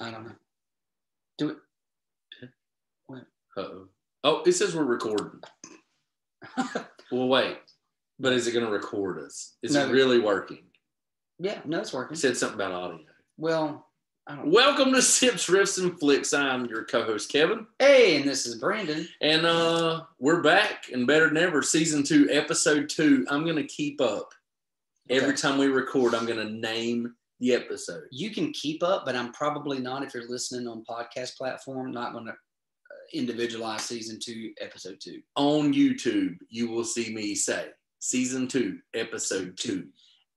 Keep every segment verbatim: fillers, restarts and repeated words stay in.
I don't know. Do it. What? Uh-oh. Oh, it says we're recording. Well, wait. But is it going to record us? Is no, it really working? Yeah, no, it's working. It said something about audio. Well, I don't know. Welcome to Sips, Riffs, and Flicks. I'm your co-host, Kevin. Hey, and this is Brandon. And uh, we're back, and better than ever, Season two, Episode two. I'm going to keep up. Okay. Every time we record, I'm going to name the episode. You can keep up, but I'm probably not, if you're listening on podcast platform, not going to individualize Season two, Episode two. On YouTube, you will see me say Season two, Episode two.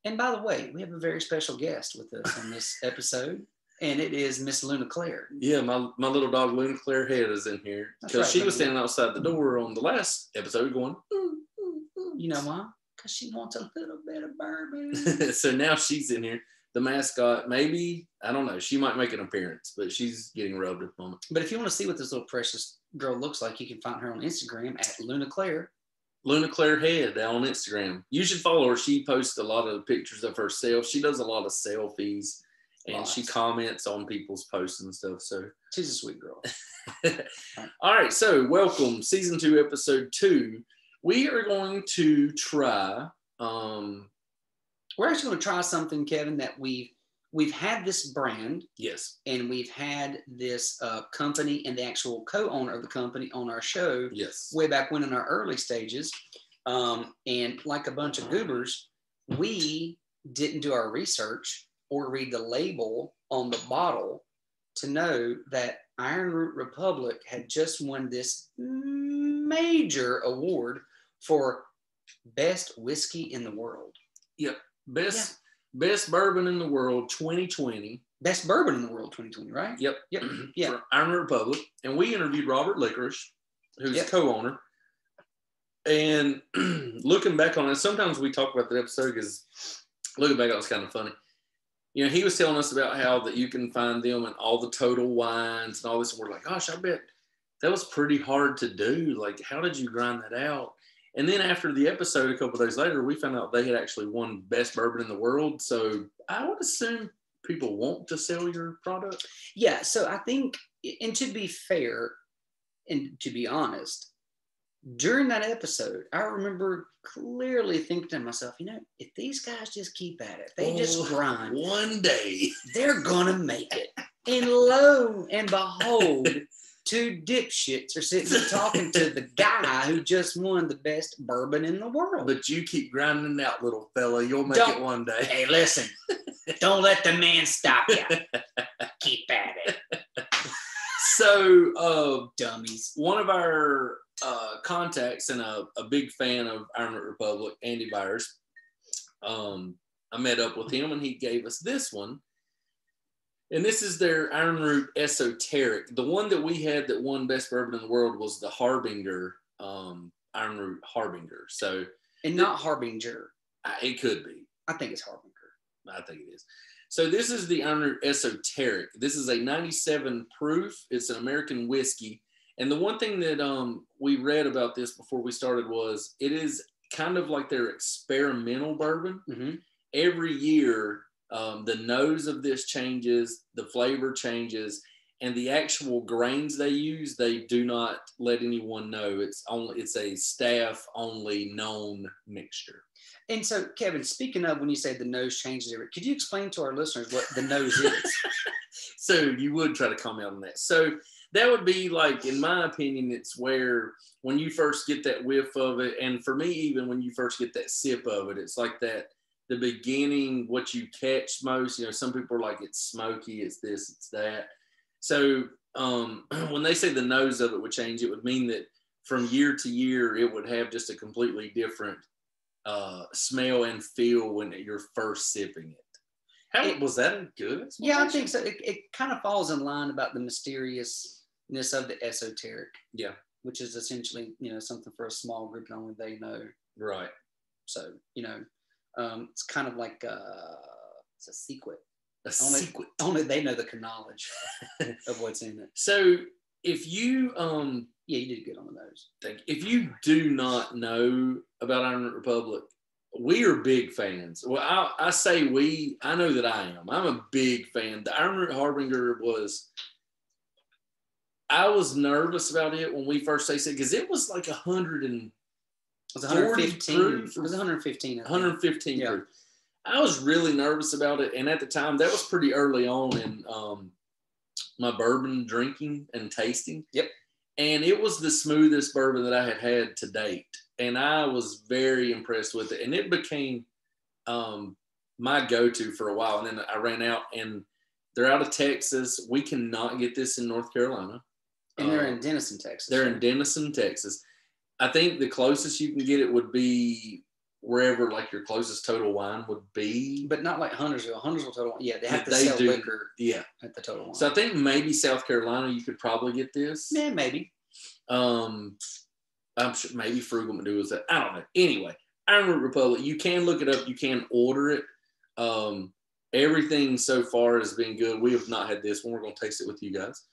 And by the way, we have a very special guest with us on this episode, and it is Miss Luna Claire. Yeah, my, my little dog Luna Claire Head is in here. Because right, she was standing outside the door on the last episode going, mm, mm, mm. You know why? Because she wants a little bit of bourbon. So now she's in here. The mascot, maybe, I don't know. She might make an appearance, but she's getting rubbed at the moment. But if you want to see what this little precious girl looks like, you can find her on Instagram at Luna Claire. Luna Claire Head on Instagram. You should follow her. She posts a lot of pictures of herself. She does a lot of selfies, and Lots. She comments on people's posts and stuff. So she's a sweet girl. All right. So welcome, Season two, Episode two. We are going to try... Um, We're actually going to try something, Kevin, that we've, we've had this brand. Yes. And we've had this uh, company and the actual co-owner of the company on our show. Yes. Way back when in our early stages. Um, and like a bunch of goobers, we didn't do our research or read the label on the bottle to know that Iron Root Republic had just won this major award for best whiskey in the world. Yep. Best yeah. best bourbon in the world twenty twenty. Best bourbon in the world twenty twenty, right? Yep. Yep. Yeah. For Iron Root Republic. And we interviewed Robert Likarish, who's yep. co-owner. And looking back on it, sometimes we talk about the episode because looking back on it was kind of funny. You know, he was telling us about how that you can find them and all the total wines and all this. And we're like, gosh, I bet that was pretty hard to do. Like, how did you grind that out? And then after the episode, a couple of days later, we found out they had actually won best bourbon in the world. So I would assume people want to sell your product. Yeah. So I think, and to be fair, and to be honest, during that episode, I remember clearly thinking to myself, you know, if these guys just keep at it, they oh, just grind. One day. They're going to make it. And lo and behold, two dipshits are sitting there talking to the guy who just won the best bourbon in the world. But you keep grinding out, little fella. You'll make don't, it one day. Hey, listen. Don't let the man stop you. Keep at it. So, uh, dummies. One of our uh, contacts and a, a big fan of Iron Root Republic, Andy Byers, um, I met up with him and he gave us this one. And this is their Iron Root Esoteric. The one that we had that won best bourbon in the world was the Harbinger, um, Iron Root Harbinger. So, and not it, Harbinger. I, it could be. I think it's Harbinger. I think it is. So this is the Iron Root Esoteric. This is a ninety-seven proof. It's an American whiskey. And the one thing that um, we read about this before we started was it is kind of like their experimental bourbon. Mm-hmm. Every year... Um, the nose of this changes, the flavor changes, and the actual grains they use, they do not let anyone know. It's only it's a staff-only known mixture. And so, Kevin, speaking of when you say the nose changes, could you explain to our listeners what the nose is? So you would try to comment on that. So that would be like, in my opinion, it's where when you first get that whiff of it, and for me, even when you first get that sip of it, it's like that. The beginning, what you catch most, you know, some people are like, it's smoky, it's this, it's that. So um, when they say the nose of it would change, it would mean that from year to year, it would have just a completely different uh, smell and feel when you're first sipping it. How, it was that a good? Yeah, I think so. It, it kind of falls in line about the mysteriousness of the esoteric. Yeah. Which is essentially, you know, something for a small group and only they know. Right. So, you know. Um, it's kind of like uh, it's a secret. A only, secret. Only they know the knowledge of what's in it. So if you, um, yeah, you did good on the nose. Thank you. If you do not know about Iron Root Republic, we are big fans. Well, I, I say we, I know that I am. I'm a big fan. The Iron Root Harbinger was, I was nervous about it when we first tasted it because it was like one hundred and it was one hundred fifteen. Proof, it was one hundred fifteen. I one hundred fifteen. Yeah. Proof. I was really nervous about it. And at the time, that was pretty early on in um, my bourbon drinking and tasting. Yep. And it was the smoothest bourbon that I had had to date. And I was very impressed with it. And it became um, my go-to for a while. And then I ran out, and they're out of Texas. We cannot get this in North Carolina. And they're um, in Denison, Texas. They're right? in Denison, Texas. I think the closest you can get it would be wherever, like, your closest Total Wine would be. But not like Huntersville. Huntersville Total Wine. Yeah, they have to they sell do, liquor yeah. at the Total Wine. So I think maybe South Carolina you could probably get this. Yeah, maybe. Um, I'm sure maybe Frugal Madoo was that. I don't know. Anyway, Iron Root Republic, you can look it up. You can order it. Um, everything so far has been good. We have not had this one. We're going to taste it with you guys.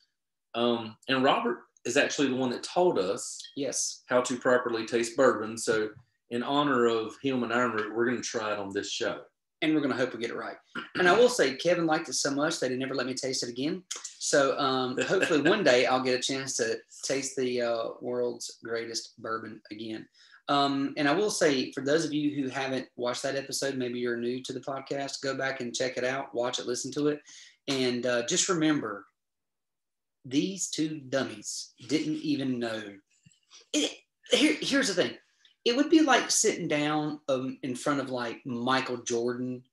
Um, and Robert is actually the one that taught us yes how to properly taste bourbon. So in honor of him and Iron Root, we're going to try it on this show. And we're going to hope we get it right. And I will say, Kevin liked it so much that he never let me taste it again. So um, hopefully one day I'll get a chance to taste the uh, world's greatest bourbon again. Um, and I will say, for those of you who haven't watched that episode, maybe you're new to the podcast, go back and check it out, watch it, listen to it. And uh, just remember, these two dummies didn't even know. It, here, here's the thing. It would be like sitting down um, in front of, like, Michael Jordan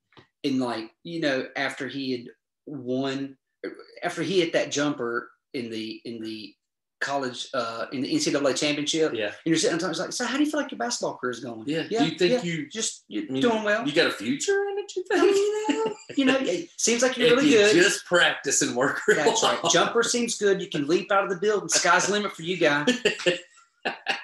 and, like, you know, after he had won, after he hit that jumper in the in the college, uh, in the N C double A championship. Yeah. And you're sitting there and it's like, so how do you feel like your basketball career is going? Yeah. yeah do you think yeah, you just, you're I mean, doing well? You got a future in it, you think? I mean, uh, you know, it seems like you're really you good. Just practice and work real That's long. Right. Jumper seems good. You can leap out of the building. Sky's the limit for you guys.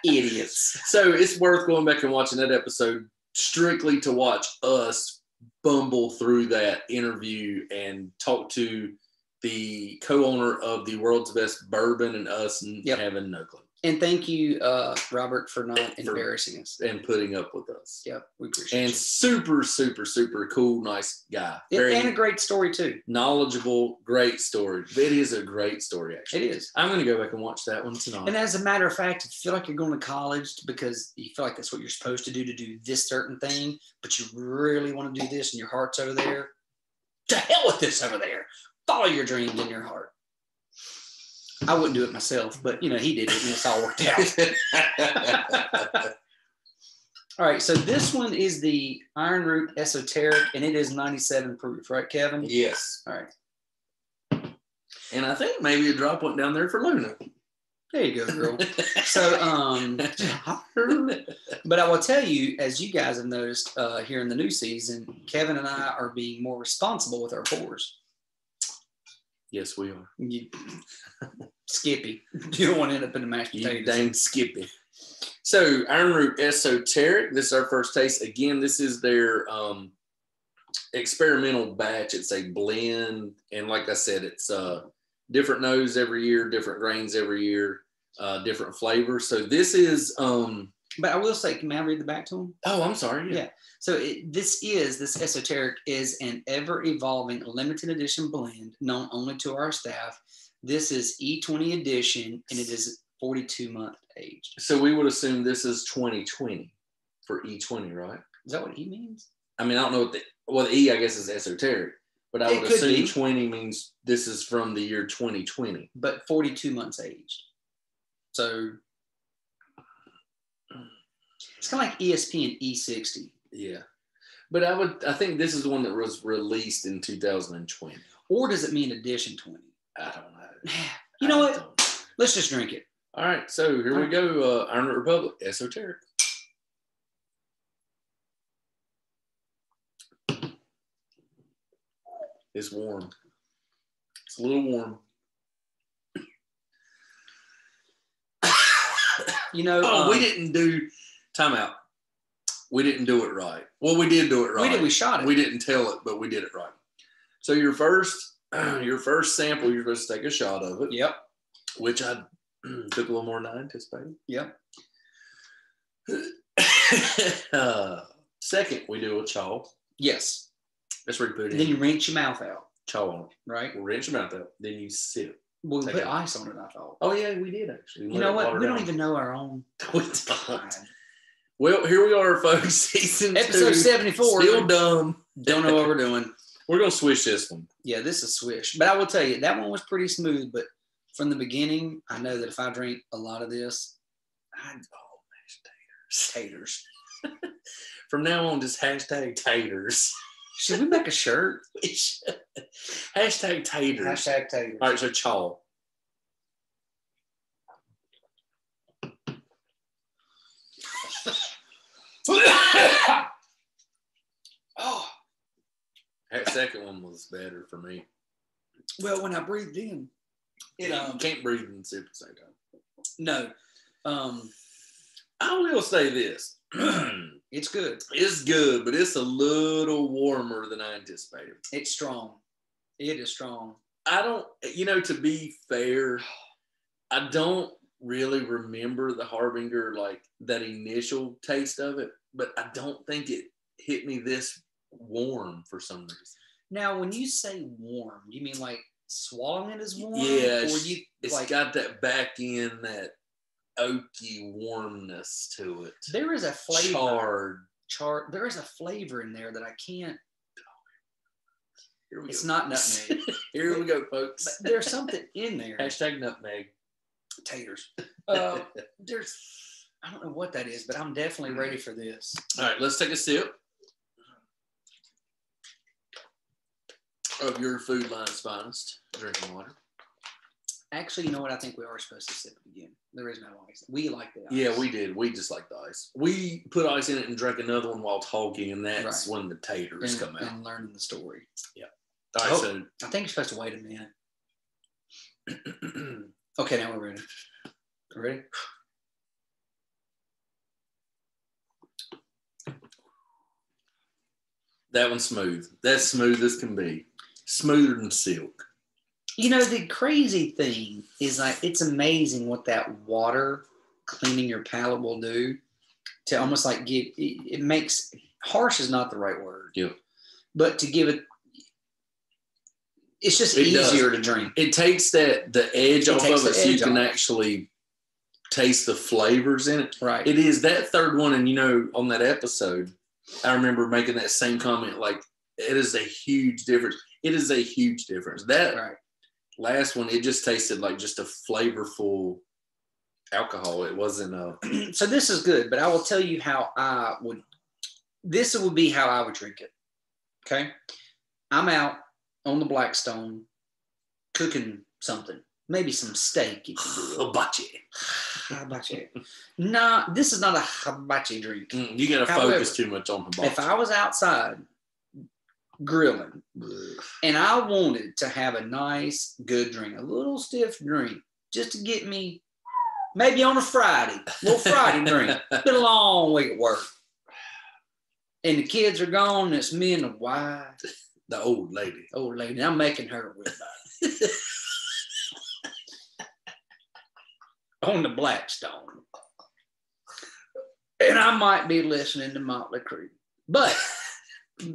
Idiots. So it's worth going back and watching that episode strictly to watch us bumble through that interview and talk to the co-owner of the world's best bourbon and us and yep. having no clue. And thank you, uh, Robert, for not for embarrassing us. And putting up with us. Yep, we appreciate it. And you. super, super, super cool, nice guy. It, Very and a great story, too. Knowledgeable, great story. It is a great story, actually. It is. I'm going to go back and watch that one tonight. And as a matter of fact, if you feel like you're going to college because you feel like that's what you're supposed to do, to do this certain thing, but you really want to do this and your heart's over there, to hell with this over there. Follow your dreams in your heart. I wouldn't do it myself, but, you know, he did it, and it's all worked out. All right, so this one is the Iron Root Esoteric, and it is ninety-seven proof, right, Kevin? Yes. All right. And I think maybe a drop went down there for Luna. There you go, girl. so, um, but I will tell you, as you guys have noticed uh, here in the new season, Kevin and I are being more responsible with our pours. Yes, we are. You, Skippy. You don't want to end up in the mashed potatoes. You dang Skippy. So, Iron Root Esoteric. This is our first taste. Again, this is their um, experimental batch. It's a blend. And like I said, it's uh, different nose every year, different grains every year, uh, different flavors. So, this is... Um, but I will say, can I read the back to him? Oh, I'm sorry. Yeah. yeah. So it, this is, this esoteric is an ever-evolving limited edition blend known only to our staff. This is E twenty edition, and it is forty-two month aged. So we would assume this is twenty twenty for E twenty, right? Is that what E means? I mean, I don't know what the, well, the E, I guess, is esoteric. But I it would assume be. twenty means this is from the year twenty twenty. But forty-two months aged. So... it's kind of like E S P and E sixty. Yeah. But I would, I think this is the one that was released in two thousand twenty. Or does it mean edition twenty? I don't know. You know I what? Know. Let's just drink it. All right. So here All we right. go. Uh, Iron Root Republic, Esoteric. It's warm. It's a little warm. You know. Oh, um, we didn't do... Time out. We didn't do it right. Well, we did do it right. We did. We shot it. We didn't tell it, but we did it right. So your first, your first sample, you're supposed to take a shot of it. Yep. Which I took a little more than I anticipated. Yep. uh, Second, we do a chaw. Yes. That's where you put it in. Then you rinse your mouth out. Chaw on it. Right. We'll rinse your mouth out. Then you sip. Well, we put ice on it, I thought. Oh, yeah, we did, actually. You know what? We don't even know our own. It's fine. Well, here we are, folks. Season Episode two, seventy-four. Still dumb. Don't know what we're doing. We're going to swish this one. Yeah, this is swish. But I will tell you, that one was pretty smooth. But from the beginning, I know that if I drink a lot of this, I, oh, gosh, taters. Taters. From now on, just hashtag taters. Should we make a shirt? Hashtag taters. Hashtag taters. All right, so chaw. Oh. That second one was better for me. Well, when I breathed in, it um, you can't breathe in soup at the same time. No. Um, I will say this. It's good. It's good, but it's a little warmer than I anticipated. It's strong. It is strong. I don't, you know, to be fair, I don't really remember the Harbinger, like that initial taste of it, but I don't think it hit me this warm for some reason. Now, when you say warm, you mean like swallowing it is warm? Yeah, or you, it's like, got that back in that oaky warmness to it. There is a flavor. Charred. Char, there is a flavor in there that I can't. Here we it's go. Not nutmeg. Here we go, folks. But there's something in there. Hashtag nutmeg. Taters. Uh, there's, I don't know what that is, but I'm definitely ready for this. All right, let's take a sip of your food line's finest drinking water. Actually, you know what? I think we are supposed to sip it again. There is no ice. We like the ice. Yeah, we did. We just like the ice. We put ice in it and drank another one while talking, and that's right. When the taters and, come out. And learning the story. Yeah. All right, oh, so. I think you're supposed to wait a minute. Okay, now we're ready. Ready? That one's smooth. That's smooth as can be. Smoother than silk. You know, the crazy thing is, like, it's amazing what that water cleaning your palate will do to almost like give it, it makes harsh is not the right word. Yeah. But to give it, it's just it easier does. to drink. It takes that the edge it off of it so you can off. actually taste the flavors in it. Right. It is that third one. And, you know, on that episode, I remember making that same comment, like, it is a huge difference. It is a huge difference. That. Right. Last one, it just tasted like just a flavorful alcohol. It wasn't a... So this is good, but I will tell you how I would... This would be how I would drink it, okay? I'm out on the Blackstone cooking something. Maybe some steak, if you will. Hibachi. Hibachi. Nah, this is not a hibachi drink. Mm, you got to focus too much on hibachi. If I was outside... grilling, and I wanted to have a nice good drink, a little stiff drink, just to get me maybe on a Friday, a little Friday drink. It's been a long week at work and the kids are gone and it's me and the wife, the old lady old lady I'm making her with on the Blackstone, and I might be listening to Motley Crue, but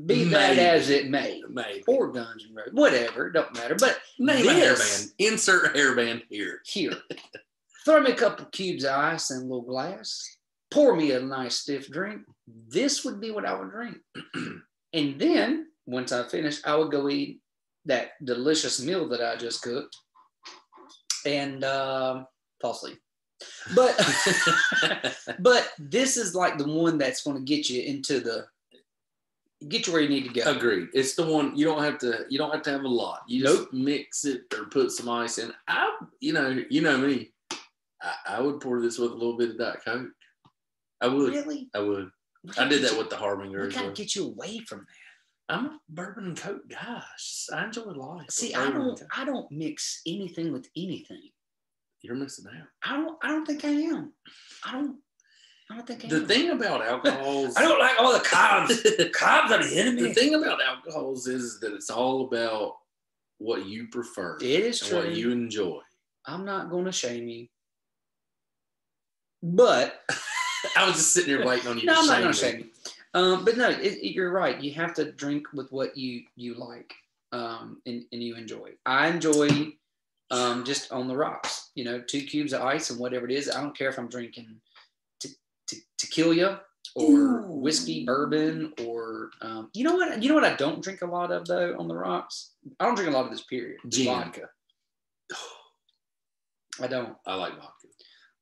Be Maybe. that as it may. Maybe. Or Guns and Roses. Whatever. Don't matter. But name this, a hairband. Insert hairband here. Here. Throw me a couple cubes of ice in a little glass. Pour me a nice stiff drink. This would be what I would drink. And then, once I finish, I would go eat that delicious meal that I just cooked. And uh, fall asleep. But, but this is like the one that's going to get you into the Get you where you need to go. Agreed. It's the one you don't have to. You don't have to have a lot. You nope. just mix it or put some ice in. I, you know, you know me. I, I would pour this with a little bit of Diet Coke. I would. Really? I would. I did that you, with the Harbinger. We gotta well. get you away from that. I'm a bourbon and Coke guy. I enjoy life. See, I don't. I don't mix anything with anything. You're missing out. I don't. I don't think I am. I don't. I don't think I the am. thing about alcohols. I don't like all the carbs. Carbs are the enemy. The thing about alcohols is that it's all about what you prefer. It is and true. What you enjoy. I'm not going to shame you. But I was just sitting here waiting on you. No, to I'm shame not going to shame you. Um, but no, it, it, you're right. You have to drink with what you, you like um, and, and you enjoy. I enjoy um, just on the rocks, you know, two cubes of ice and whatever it is. I don't care if I'm drinking te- te- tequila or Ooh. whiskey, bourbon, or um, you know what? You know what I don't drink a lot of though on the rocks? I don't drink a lot of this period. Gin. Vodka. I don't. I like vodka.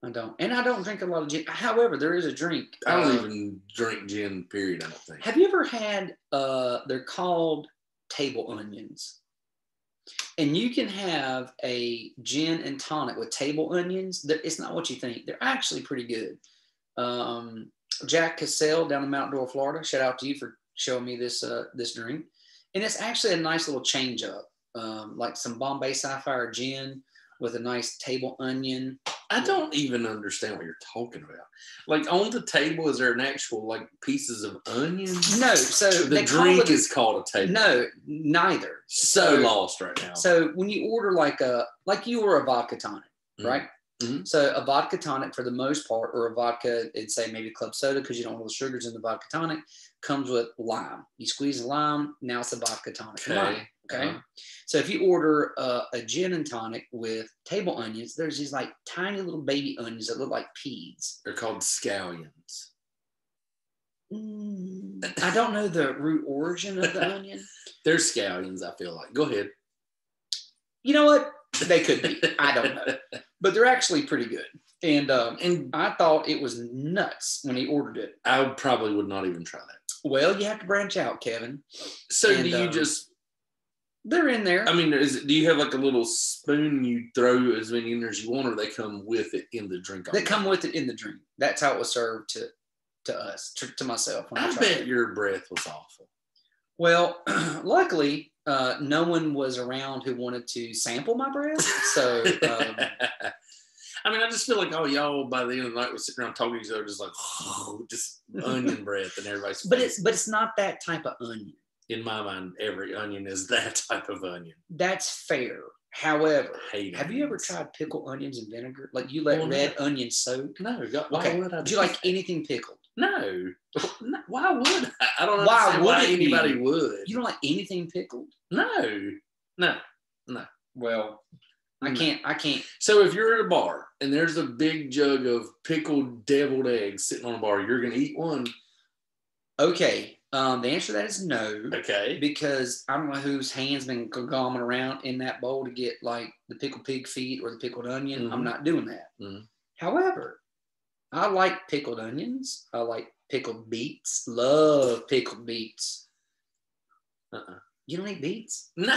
I don't. And I don't drink a lot of gin. However, there is a drink. I don't um, even drink gin, period, I don't think. Have you ever had, uh, they're called table onions. And you can have a gin and tonic with table onions. It's not what you think. They're actually pretty good. Um, Jack Cassell down in Mount Dora, Florida. Shout out to you for showing me this uh, this drink. And it's actually a nice little change up. Um, like some Bombay Sapphire gin with a nice table onion. I don't even understand what you're talking about. Like on the table, is there an actual like pieces of onion? No. So the drink call it, is called a table. No, neither. So, so lost right now. So when you order like a, like you were a vodka tonic, mm-hmm. right? Mm-hmm. So a vodka tonic for the most part, or a vodka, it'd say maybe club soda, cause you don't want all the sugars in the vodka tonic, comes with lime. You squeeze the lime. Now it's a vodka tonic. Okay. Lime. Okay. Uh-huh. So if you order uh, a gin and tonic with table onions, there's these like tiny little baby onions that look like peas. They're called scallions. Mm, I don't know the root origin of the onion. They're scallions, I feel like. Go ahead. You know what? They could be. I don't know. But they're actually pretty good. And um, and I thought it was nuts when he ordered it. I probably would not even try that. Well, you have to branch out, Kevin. So and, do you um, just... They're in there. I mean, is, do you have like a little spoon you throw as many in as you want, or they come with it in the drink? They come with it in the drink. That's how it was served to to us, to, to myself. I, I bet it. Your breath was awful. Well, luckily, uh, no one was around who wanted to sample my breath. So, um, I mean, I just feel like, oh, y'all by the end of the night was sitting around talking to each other, just like, oh, just onion breath, and everybody's. But it's but it's not that type of onion. In my mind, every onion is that type of onion. That's fair. However, have onions. You ever tried pickled onions and vinegar? Like you let well, red no. onions soak? No. God, why okay. would I do, do you like that? Anything pickled? No. no. Why would I? I don't why would why anybody be? Would. You don't like anything pickled? No. No. No. Well, I no. can't. I can't. So if you're at a bar and there's a big jug of pickled deviled eggs sitting on a bar, you're going to eat one. Okay. Um, the answer to that is no. Okay. Because I don't know whose hand's been gobbling around in that bowl to get like the pickled pig feet or the pickled onion. Mm-hmm. I'm not doing that. Mm-hmm. However, I like pickled onions. I like pickled beets. Love pickled beets. Uh-uh. You don't eat beets? No.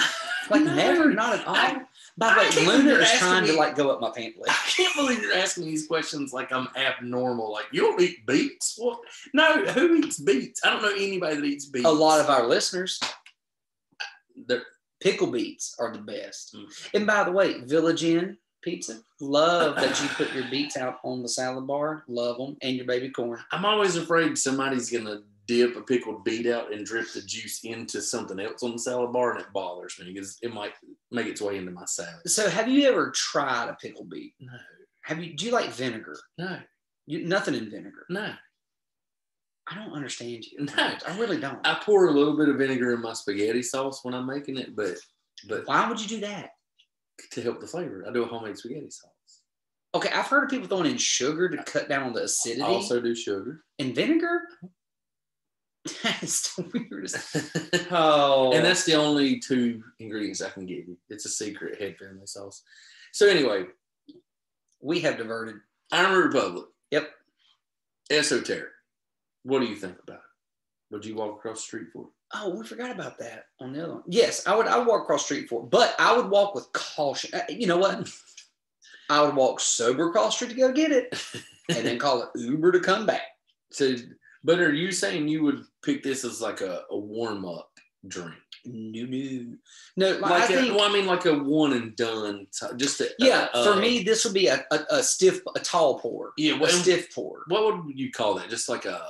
Like no. never, not at all. I, By the way, Luna is trying me, to like go up my pant leg. I can't believe you're asking these questions like I'm abnormal. Like, you don't eat beets? What? No, who eats beets? I don't know anybody that eats beets. A lot of our listeners. The pickle beets are the best. Mm. And by the way, Villa Gen Pizza. Love that you put your beets out on the salad bar. Love them. And your baby corn. I'm always afraid somebody's going to dip a pickled beet out and drip the juice into something else on the salad bar, and it bothers me because it might make its way into my salad. So have you ever tried a pickled beet? No. Have you? Do you like vinegar? No. You, nothing in vinegar? No. I don't understand you. No. I really don't. I pour a little bit of vinegar in my spaghetti sauce when I'm making it, but... but why would you do that? To help the flavor. I do a homemade spaghetti sauce. Okay, I've heard of people throwing in sugar to cut down on the acidity. I also do sugar. And vinegar? That's the weirdest. Oh, and that's the only two ingredients I can give you. It's a secret head family sauce. So anyway, we have diverted. Iron Root Republic. Yep. Esoteric. What do you think about it? Would you walk across the street for it? Oh, we forgot about that on the other one. Yes, I would. I would walk across the street for it, but I would walk with caution. You know what? I would walk sober across the street to go get it, and then call an Uber to come back. So. But are you saying you would pick this as like a, a warm-up drink? No, no. No, like, like I, a, think, well, I mean like a one and done. Type, just a, Yeah, uh, for uh, me, this would be a, a, a stiff, a tall pour. Yeah, well, a stiff pour. What would you call that? Just like a,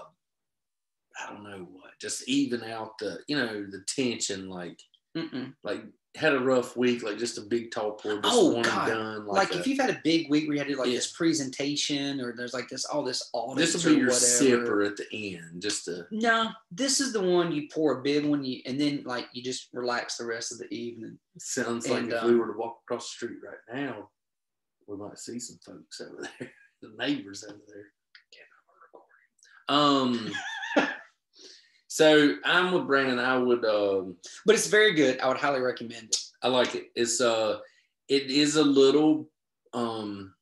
I don't know what, just even out the, you know, the tension, like, Mm-mm. like had a rough week, like just a big talk board, just oh, one God. and done. Like, like a, if you've had a big week where you had to do like yeah. this presentation or there's like this all this audit. This will be your whatever. sipper at the end, just to. No, this is the one you pour a big one, you and then like you just relax the rest of the evening. Sounds and, like if um, we were to walk across the street right now, we might see some folks over there, the neighbors over there. Um. So I'm with Brandon. I would, um, but it's very good. I would highly recommend it. I like it. It's uh, it is a little um,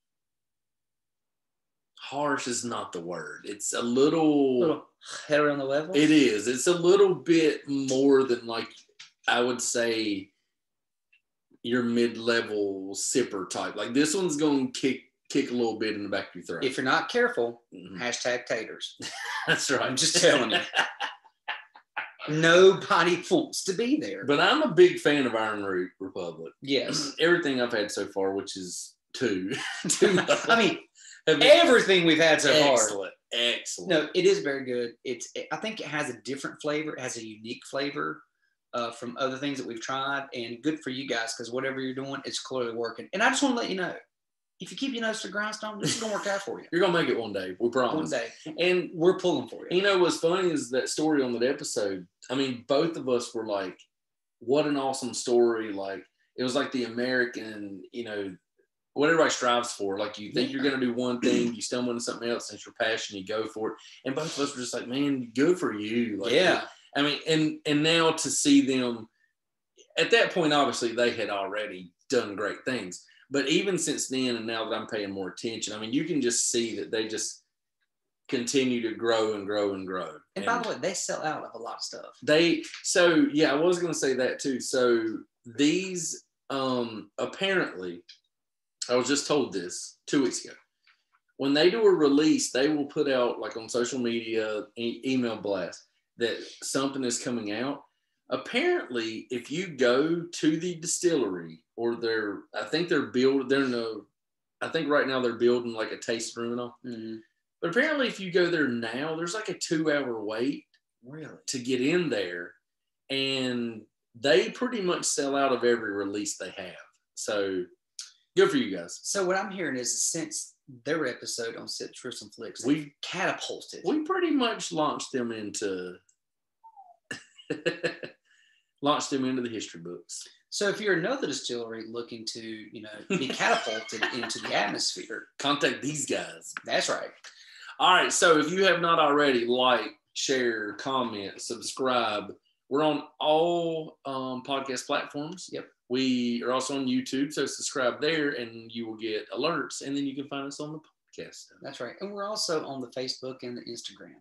harsh is not the word. It's a little, little heavier on the level. It is. It's a little bit more than like I would say your mid-level sipper type. Like this one's gonna kick kick a little bit in the back of your throat if you're not careful. Mm-hmm. Hashtag taters. That's right. I'm just telling you. Nobody wants to be there. But I'm a big fan of Iron Root Republic. Yes. Everything I've had so far, which is two. two I mean, everything we've had so far. Excellent. Excellent. No, it is very good. It's. It, I think it has a different flavor. It has a unique flavor uh, from other things that we've tried. And good for you guys, because whatever you're doing, it's clearly working. And I just want to let you know, if you keep your nose to the grindstone, this is going to work out for you. You're going to make it one day. We promise. One day. And we're pulling for you. You know, what's funny is that story on that episode. I mean, both of us were like, what an awesome story. Like, it was like the American, you know, what everybody strives for. Like, you think yeah. you're going to do one thing, you stumble into something else, and it's your passion, you go for it. And both of us were just like, man, good for you. Like, yeah. I mean, and and now to see them, at that point, obviously, they had already done great things. But even since then, and now that I'm paying more attention, I mean, you can just see that they just continue to grow and grow and grow. And, and by the way, they sell out of a lot of stuff. They, so yeah, I was going to say that too. So these, um, apparently, I was just told this two weeks ago. When they do a release, they will put out like on social media, e- email blast that something is coming out. Apparently, if you go to the distillery or their, I think they're building, they're no, I think right now they're building like a taste room and all. Mm-hmm. But apparently, if you go there now, there's like a two hour wait really to get in there. And they pretty much sell out of every release they have. So good for you guys. So what I'm hearing is since their episode on Sips, Riffs, and Flicks, we've catapulted. We pretty much launched them into... launched them into the history books. So if you're another distillery looking to, you know, be catapulted into the atmosphere, contact these guys. That's right. All right. So if you have not already, like, share, comment, subscribe. We're on all um, podcast platforms. Yep. We are also on YouTube. So subscribe there and you will get alerts. And then you can find us on the podcast. That's right. And we're also on the Facebook and the Instagram.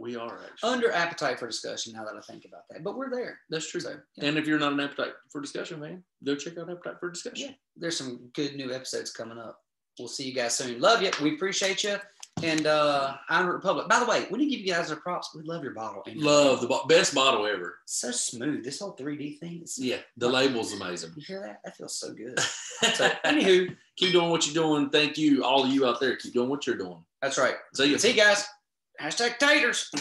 We are actually under Appetite for Discussion, now that I think about that, but we're there. That's true. So, yeah. And if you're not an Appetite for Discussion man, go check out Appetite for Discussion. Yeah, there's some good new episodes coming up. We'll see you guys soon. Love you. We appreciate you. And uh, Iron Root Republic. By the way, we didn't give you guys our props. We love your bottle. Andrew. Love the bo- best bottle ever. So smooth. This whole three D thing. Is yeah, the awesome. Label's amazing. You hear that? That feels so good. So, anywho, keep doing what you're doing. Thank you, all of you out there. Keep doing what you're doing. That's right. See you. See you guys. Hashtag taters.